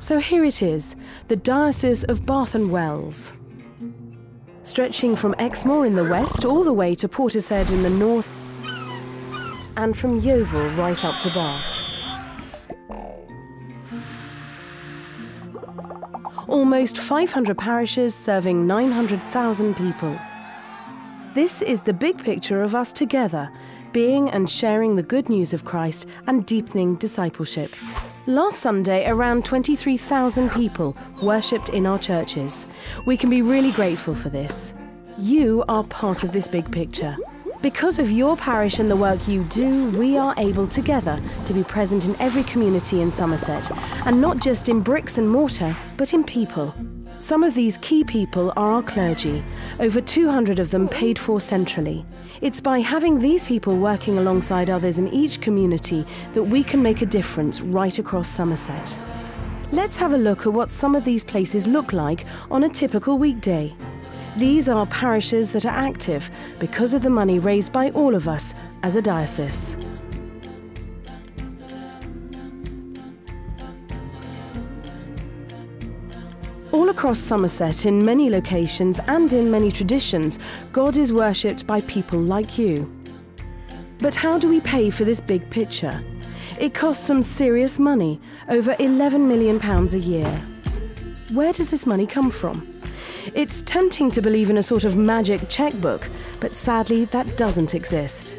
So here it is, the Diocese of Bath and Wells. Stretching from Exmoor in the west all the way to Portishead in the north and from Yeovil right up to Bath. Almost 500 parishes serving 900,000 people. This is the big picture of us together, being and sharing the good news of Christ and deepening discipleship. Last Sunday, around 23,000 people worshipped in our churches. We can be really grateful for this. You are part of this big picture. Because of your parish and the work you do, we are able together to be present in every community in Somerset, and not just in bricks and mortar, but in people. Some of these key people are our clergy, over 200 of them paid for centrally. It's by having these people working alongside others in each community that we can make a difference right across Somerset. Let's have a look at what some of these places look like on a typical weekday. These are parishes that are active because of the money raised by all of us as a diocese. All across Somerset, in many locations and in many traditions, God is worshipped by people like you. But how do we pay for this big picture? It costs some serious money, over £11 million a year. Where does this money come from? It's tempting to believe in a sort of magic checkbook, but sadly that doesn't exist.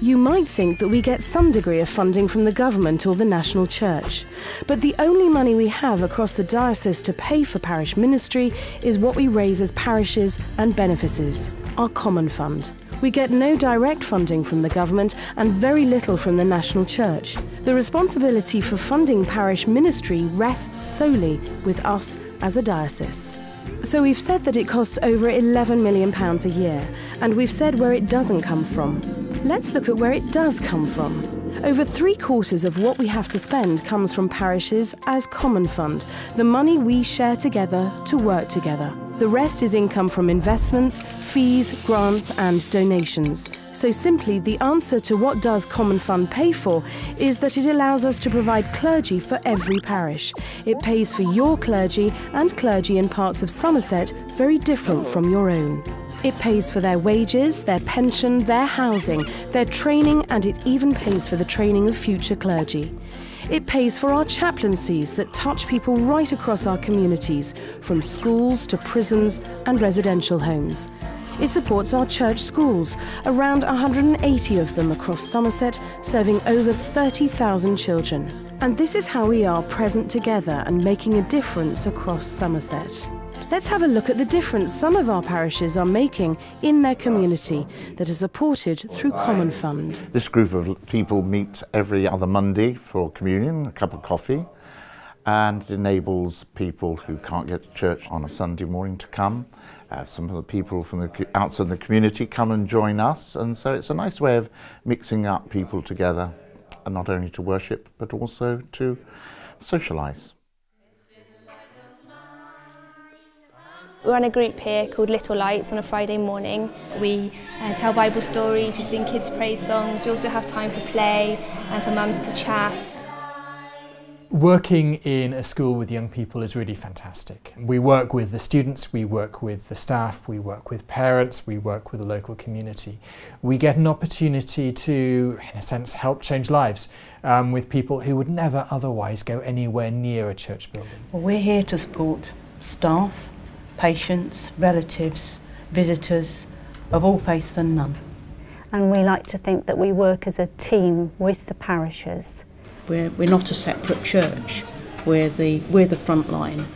You might think that we get some degree of funding from the government or the national church, but the only money we have across the diocese to pay for parish ministry is what we raise as parishes and benefices, our Common Fund. We get no direct funding from the government and very little from the national church. The responsibility for funding parish ministry rests solely with us as a diocese. So we've said that it costs over £11 million a year, and we've said where it doesn't come from. Let's look at where it does come from. Over 3/4 of what we have to spend comes from parishes as Common Fund, the money we share together to work together. The rest is income from investments, fees, grants and donations. So simply, the answer to what does Common Fund pay for is that it allows us to provide clergy for every parish. It pays for your clergy and clergy in parts of Somerset very different from your own. It pays for their wages, their pension, their housing, their training, and it even pays for the training of future clergy. It pays for our chaplaincies that touch people right across our communities, from schools to prisons and residential homes. It supports our church schools, around 180 of them across Somerset, serving over 30,000 children. And this is how we are present together and making a difference across Somerset. Let's have a look at the difference some of our parishes are making in their community that is supported through Common Fund. This group of people meet every other Monday for communion, a cup of coffee, and it enables people who can't get to church on a Sunday morning to come. Some of the people from the outside the community come and join us, and so it's a nice way of mixing up people together, and not only to worship but also to socialise. We're on a group here called Little Lights on a Friday morning. We tell Bible stories, we sing kids' praise songs, we also have time for play and for mums to chat. Working in a school with young people is really fantastic. We work with the students, we work with the staff, we work with parents, we work with the local community. We get an opportunity to, in a sense, help change lives with people who would never otherwise go anywhere near a church building. Well, we're here to support staff, patients, relatives, visitors of all faiths and none. And we like to think that we work as a team with the parishes. We're not a separate church. We're the front line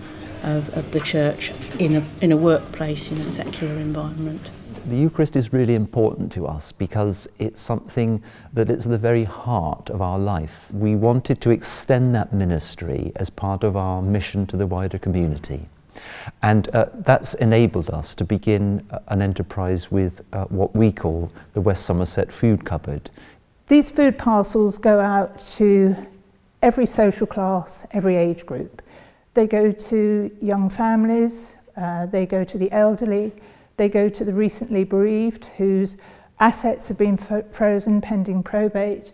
of the church in a workplace, in a secular environment. The Eucharist is really important to us because it's something that is the very heart of our life. We wanted to extend that ministry as part of our mission to the wider community. And that's enabled us to begin an enterprise with what we call the West Somerset Food Cupboard. These food parcels go out to every social class, every age group. They go to young families, they go to the elderly, they go to the recently bereaved whose assets have been frozen pending probate.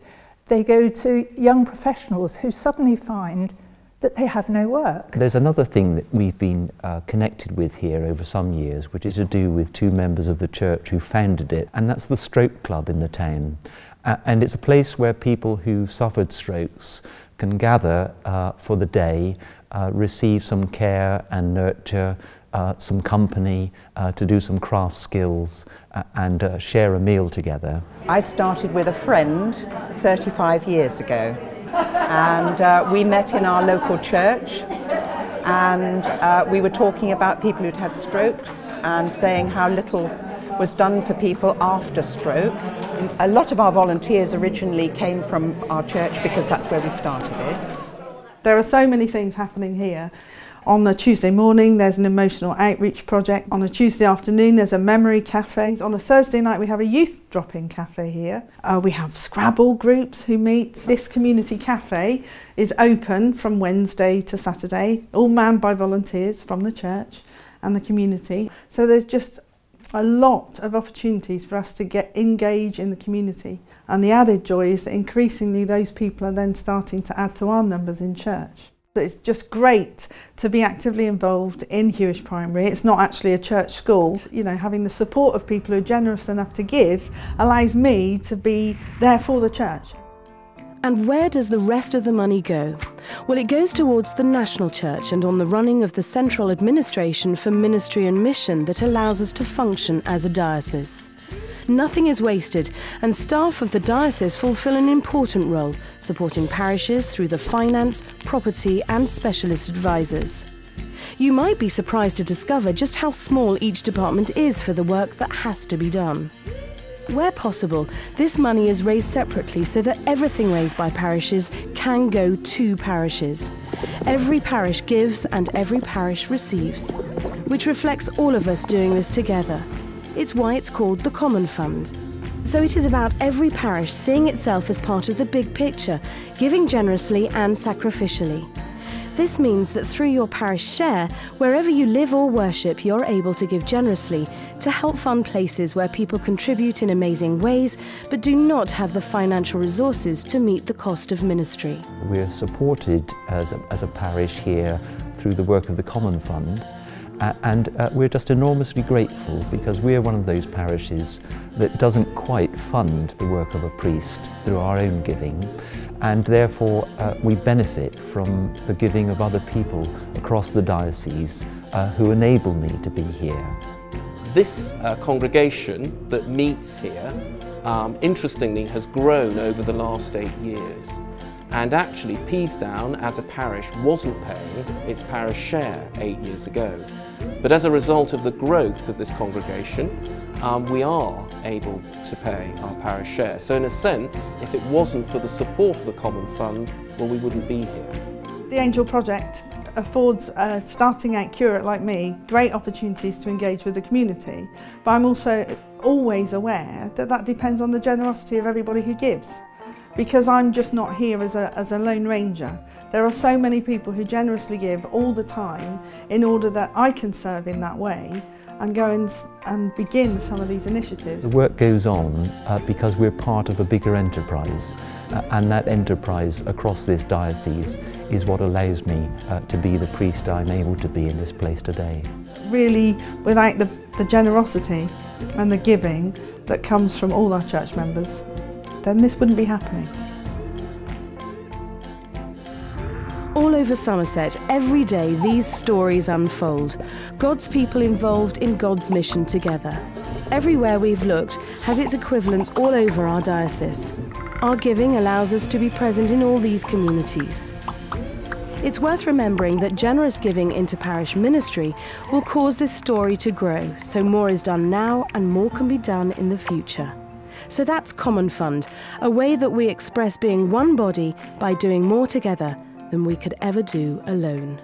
They go to young professionals who suddenly find that they have no work. There's another thing that we've been connected with here over some years, which is to do with two members of the church who founded it, and that's the Stroke Club in the town. And it's a place where people who've suffered strokes can gather for the day, receive some care and nurture, some company, to do some craft skills and share a meal together. I started with a friend 35 years ago. And we met in our local church, and we were talking about people who'd had strokes and saying how little was done for people after stroke. A lot of our volunteers originally came from our church because that's where we started it. There are so many things happening here. On a Tuesday morning there's an emotional outreach project. On a Tuesday afternoon there's a memory cafe. On a Thursday night we have a youth drop-in cafe here. We have Scrabble groups who meet. This community cafe is open from Wednesday to Saturday, all manned by volunteers from the church and the community. So there's just a lot of opportunities for us to engage in the community. And the added joy is that increasingly those people are then starting to add to our numbers in church. It's just great to be actively involved in Hewish Primary. It's not actually a church school. You know, having the support of people who are generous enough to give allows me to be there for the church. And where does the rest of the money go? Well, it goes towards the National Church and on the running of the Central Administration for Ministry and Mission that allows us to function as a diocese. Nothing is wasted, and staff of the diocese fulfil an important role, supporting parishes through the finance, property and specialist advisors. You might be surprised to discover just how small each department is for the work that has to be done. Where possible, this money is raised separately so that everything raised by parishes can go to parishes. Every parish gives and every parish receives, which reflects all of us doing this together. It's why it's called the Common Fund. So it is about every parish seeing itself as part of the big picture, giving generously and sacrificially. This means that through your parish share, wherever you live or worship, you're able to give generously to help fund places where people contribute in amazing ways but do not have the financial resources to meet the cost of ministry. We're supported as a parish here through the work of the Common Fund. And we're just enormously grateful because we're one of those parishes that doesn't quite fund the work of a priest through our own giving, and therefore we benefit from the giving of other people across the diocese who enable me to be here. This congregation that meets here, interestingly, has grown over the last 8 years. And actually, Peasdown, as a parish, wasn't paying its parish share 8 years ago. But as a result of the growth of this congregation, we are able to pay our parish share. So in a sense, if it wasn't for the support of the Common Fund, well, we wouldn't be here. The Angel Project affords a starting out curate like me great opportunities to engage with the community. But I'm also always aware that that depends on the generosity of everybody who gives. Because I'm just not here as a lone ranger. There are so many people who generously give all the time in order that I can serve in that way and go and begin some of these initiatives. The work goes on because we're part of a bigger enterprise, and that enterprise across this diocese is what allows me to be the priest I'm able to be in this place today. Really, without the generosity and the giving that comes from all our church members, then this wouldn't be happening. All over Somerset, every day these stories unfold. God's people involved in God's mission together. Everywhere we've looked has its equivalents all over our diocese. Our giving allows us to be present in all these communities. It's worth remembering that generous giving into parish ministry will cause this story to grow, so more is done now and more can be done in the future. So that's Common Fund, a way that we express being one body by doing more together than we could ever do alone.